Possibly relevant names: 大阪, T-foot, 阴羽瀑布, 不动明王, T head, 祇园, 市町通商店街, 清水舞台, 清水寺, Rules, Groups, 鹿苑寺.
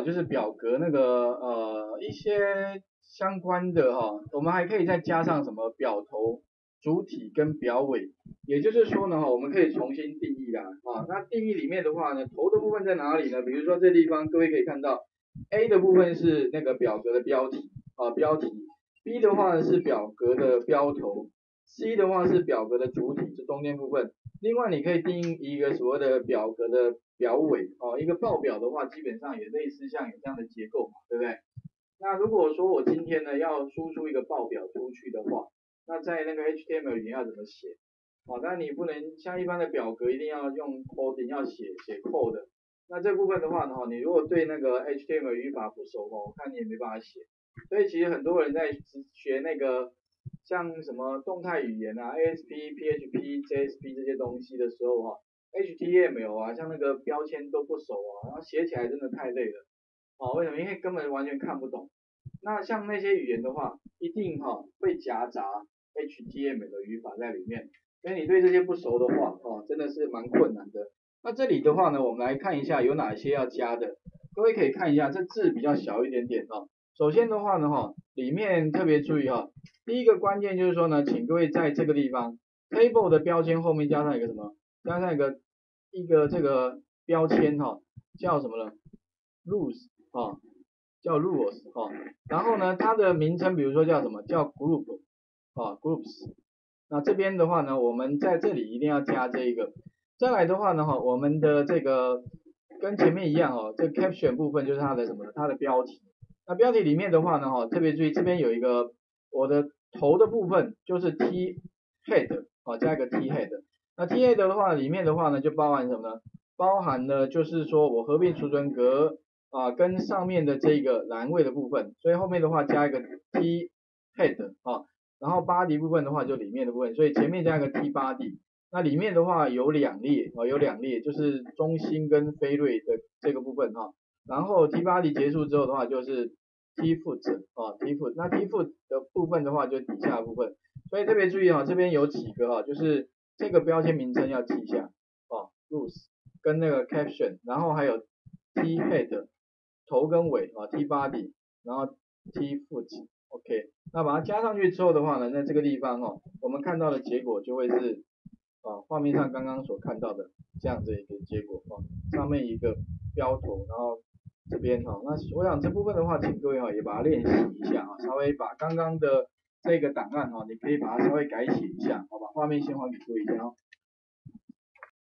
好，就是表格那个一些相关的哈，我们还可以再加上什么表头、主体跟表尾，也就是说呢，我们可以重新定义啦啊。那定义里面的话呢，头的部分在哪里呢？比如说这地方，各位可以看到 ，A 的部分是那个表格的标题啊，标题 ；B 的话呢是表格的标头 ；C 的话是表格的主体，是中间部分。另外，你可以定义一个所谓的表格的表尾哦，一个报表的话，基本上也类似像有这样的结构嘛，对不对？那如果说我今天呢要输出一个报表出去的话，那在那个 HTML 里面要怎么写？哦，那你不能像一般的表格一定要用 coding 要写 code 那这部分的话呢，你如果对那个 HTML 语法不熟哦，我看你也没办法写。所以其实很多人在学那个。 像什么动态语言啊 ，ASP、PHP、JSP 这些东西的时候哈、HTML 啊，像那个标签都不熟啊，然后写起来真的太累了。哦，为什么？因为根本完全看不懂。那像那些语言的话，一定会夹杂 HTML 的语法在里面，所以你对这些不熟的话，真的是蛮困难的。那这里的话呢，我们来看一下有哪些要加的，各位可以看一下，这字比较小一点点哦。 首先的话呢，里面特别注意第一个关键就是说呢，请各位在这个地方 table 的标签后面加上一个什么？加上一个这个标签叫什么呢 ？Rules 叫 Rules 然后呢，它的名称比如说叫什么？叫 Group Groups。那这边的话呢，我们在这里一定要加这一个。再来的话呢，我们的这个跟前面一样这 caption 部分就是它的什么呢？它的标题。 那标题里面的话呢，特别注意这边有一个我的头的部分就是 T head 加一个 T head。那 T head 的话，里面的话呢就包含什么呢？包含了就是说我合并储存格跟上面的这个栏位的部分，所以后面的话加一个 T head 然后 body 部分的话就里面的部分，所以前面加一个 T body。那里面的话有两列有两列就是中心跟非锐的这个部分然后 T body 结束之后的话就是 T-foot T-foot 那 T-foot 的部分的话就底下的部分，所以特别注意这边有几个就是这个标签名称要记一下Rules 跟那个 caption， 然后还有 T head 头跟尾T body， 然后 T-foot OK， 那把它加上去之后的话呢，在这个地方我们看到的结果就会是画面上刚刚所看到的这样的一个结果上面一个标头，然后。 这边那我想这部分的话，请各位也把它练习一下稍微把刚刚的这个档案你可以把它稍微改写一下，好吧？画面先还给各位一下